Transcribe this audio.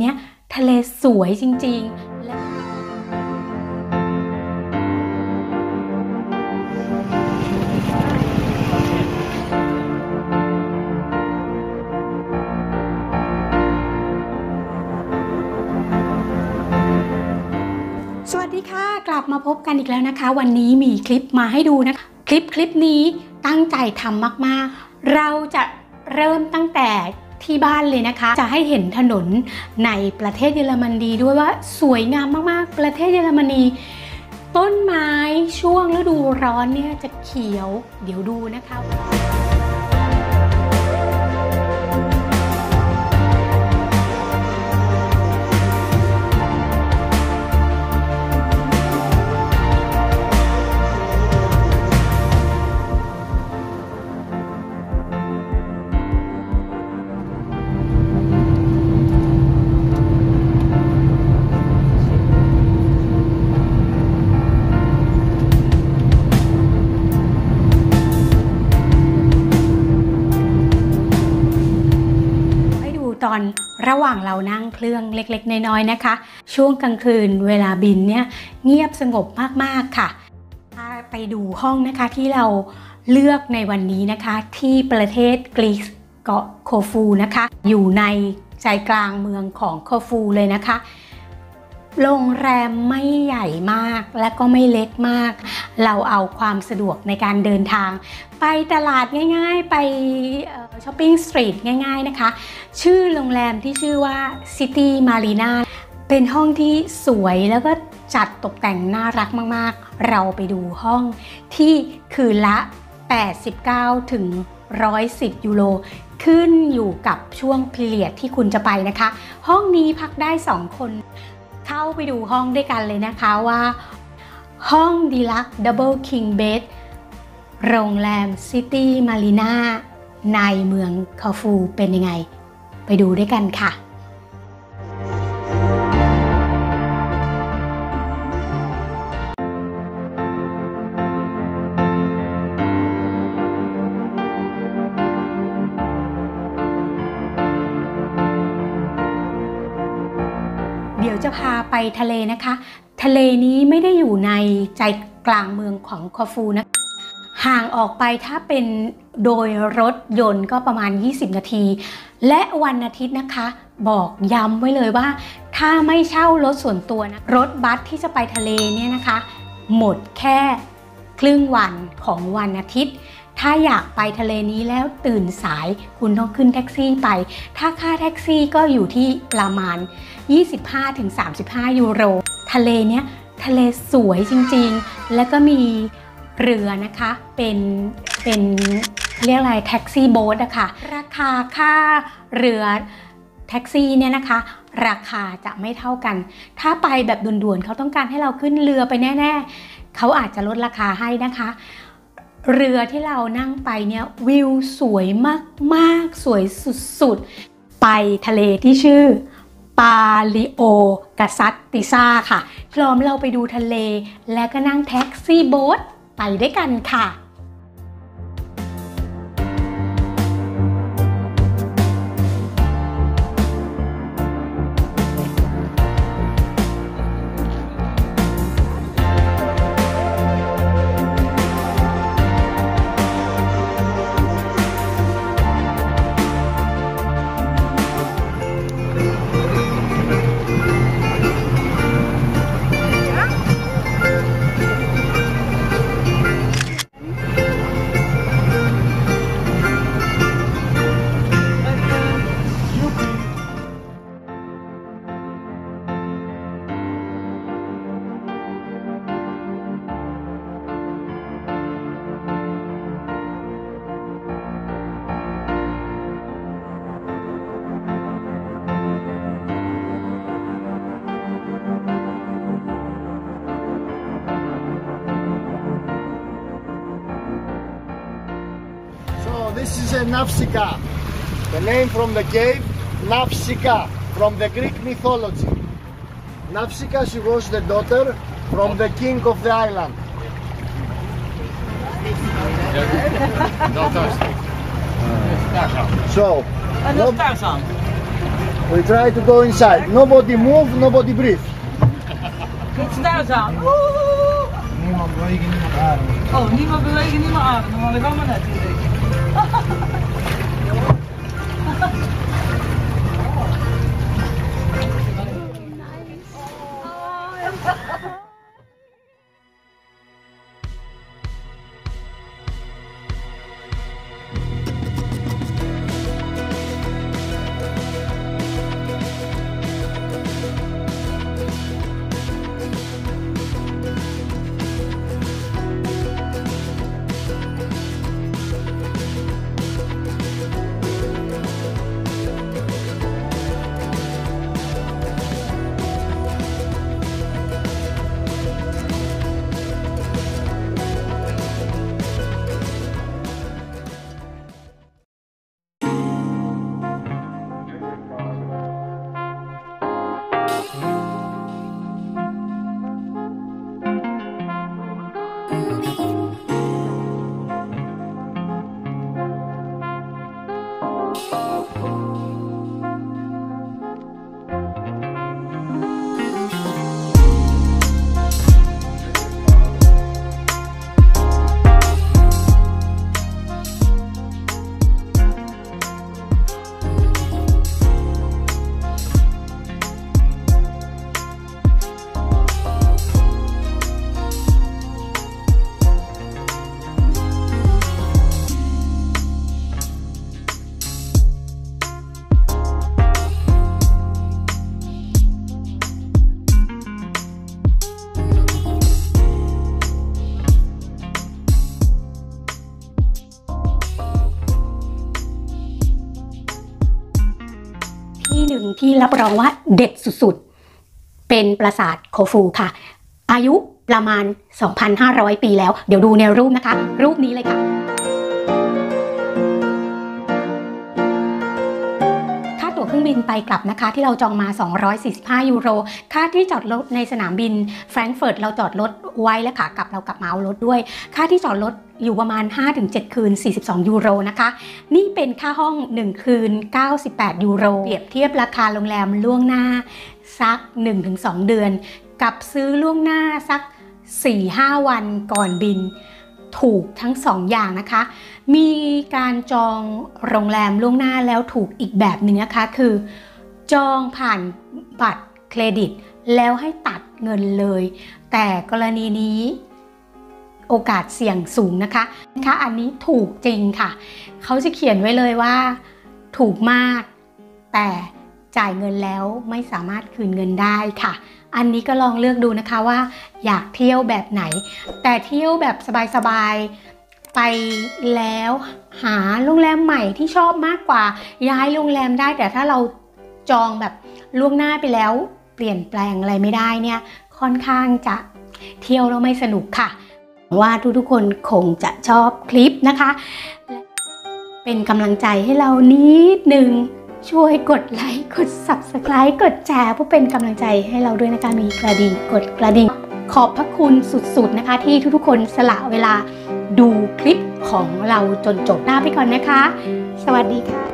เนี้ยทะเลสวยจริงๆและสวัสดีค่ะกลับมาพบกันอีกแล้วนะคะวันนี้มีคลิปมาให้ดูนะคะคลิปนี้ตั้งใจทำมากๆเราจะเริ่มตั้งแต่ที่บ้านเลยนะคะจะให้เห็นถนนในประเทศเยอรมนีด้วยว่าสวยงามมากๆประเทศเยอรมนีต้นไม้ช่วงฤดูร้อนเนี่ยจะเขียวเดี๋ยวดูนะคะตอนระหว่างเรานั่งเครื่องเล็กๆน้อยๆนะคะช่วงกลางคืนเวลาบินเนี่ยเงียบสงบมากๆค่ะไปดูห้องนะคะที่เราเลือกในวันนี้นะคะที่ประเทศกรีซเกาะโคฟูนะคะอยู่ในใจกลางเมืองของโคฟูเลยนะคะโรงแรมไม่ใหญ่มากและก็ไม่เล็กมากเราเอาความสะดวกในการเดินทางไปตลาดง่ายๆไปช้อปปิ้งสตรีทง่ายๆนะคะชื่อโรงแรมที่ชื่อว่าซิตี้มารีนาเป็นห้องที่สวยแล้วก็จัดตกแต่งน่ารักมากๆเราไปดูห้องที่คืนละ89ถึง110ยูโรขึ้นอยู่กับช่วงพีเรียดที่คุณจะไปนะคะห้องนี้พักได้2คนเข้าไปดูห้องด้วยกันเลยนะคะว่าห้องดีลักซ์ดับเบิลคิงเบดโรงแรมซิตี้มารีนาในเมืองคาฟูเป็นยังไงไปดูด้วยกันค่ะเดี๋ยวจะพาไปทะเลนะคะทะเลนี้ไม่ได้อยู่ในใจกลางเมืองของคาฟูนะห่างออกไปถ้าเป็นโดยรถยนต์ก็ประมาณ20นาทีและวันอาทิตย์นะคะบอกย้ำไว้เลยว่าถ้าไม่เช่ารถส่วนตัวนะรถบัสที่จะไปทะเลเนี่ยนะคะหมดแค่ครึ่งวันของวันอาทิตย์ถ้าอยากไปทะเลนี้แล้วตื่นสายคุณต้องขึ้นแท็กซี่ไปถ้าค่าแท็กซี่ก็อยู่ที่ประมาณ 25-35 ยูโรทะเลเนี้ยทะเลสวยจริงๆแล้วก็มีเรือนะคะเป็นเรียกอะไรแท็กซี่โบ๊ทนะคะราคาค่าเรือแท็กซี่เนี่ยนะคะราคาจะไม่เท่ากันถ้าไปแบบด่วนๆเขาต้องการให้เราขึ้นเรือไปแน่ๆเขาอาจจะลดราคาให้นะคะเรือที่เรานั่งไปเนี่ยวิวสวยมากๆสวยสุดๆไปทะเลที่ชื่อปาลิโอกาซัตติซาค่ะพร้อมเราไปดูทะเลและก็นั่งแท็กซี่โบ๊ทไปด้วยกันค่ะThis is a Nausicaa, the name from the cave, Nausicaa, from the Greek mythology. Nausicaa, she was the daughter from the king of the island. So, We try to go inside. Nobody move, nobody breathe. Goed snel gaan. Niemand bewegen, niemand ademen. Oh, niemand bewegen, niemand ademen. Maar we gaan maar net hier.ที่รับรองว่าเด็ดสุดๆเป็นปราสาทโคฟูค่ะอายุประมาณ 2,500 ปีแล้วเดี๋ยวดูในรูปนะคะรูปนี้เลยค่ะค่าตั๋วเครื่องบินไปกลับนะคะที่เราจองมา245 ยูโรค่าที่จอดรถในสนามบินแฟรงก์เฟิร์ตเราจอดรถไว้และขากลับเรากลับมาเอารถด้วยค่าที่จอดรถอยู่ประมาณ 5-7 คืน42 ยูโรนะคะนี่เป็นค่าห้อง1คืน98 ยูโรเปรียบเทียบราคาโรงแรมล่วงหน้าสัก 1-2 เดือนกับซื้อล่วงหน้าสัก 4-5 วันก่อนบินถูกทั้ง2 อย่างนะคะมีการจองโรงแรมล่วงหน้าแล้วถูกอีกแบบหนึ่งนะคะคือจองผ่านบัตรเครดิตแล้วให้ตัดเงินเลยแต่กรณีนี้โอกาสเสี่ยงสูงนะคะอันนี้ถูกจริงค่ะเขาจะเขียนไว้เลยว่าถูกมากแต่จ่ายเงินแล้วไม่สามารถคืนเงินได้ค่ะอันนี้ก็ลองเลือกดูนะคะว่าอยากเที่ยวแบบไหนแต่เที่ยวแบบสบายๆไปแล้วหาโรงแรมใหม่ที่ชอบมากกว่าย้ายโรงแรมได้แต่ถ้าเราจองแบบล่วงหน้าไปแล้วเปลี่ยนแปลงอะไรไม่ได้เนี่ยค่อนข้างจะเที่ยวแล้วไม่สนุกค่ะว่าทุกคนคงจะชอบคลิปนะคะเป็นกำลังใจให้เรานิดหนึ่งช่วยกดไลค์กด Subscribe กดแชร์เพื่อเป็นกำลังใจให้เราด้วยนะคะมีกระดิ่งกดกระดิ่งขอบพระคุณสุดๆนะคะที่ทุกๆคนสละเวลาดูคลิปของเราจนจบหน้าไปก่อนนะคะสวัสดีค่ะ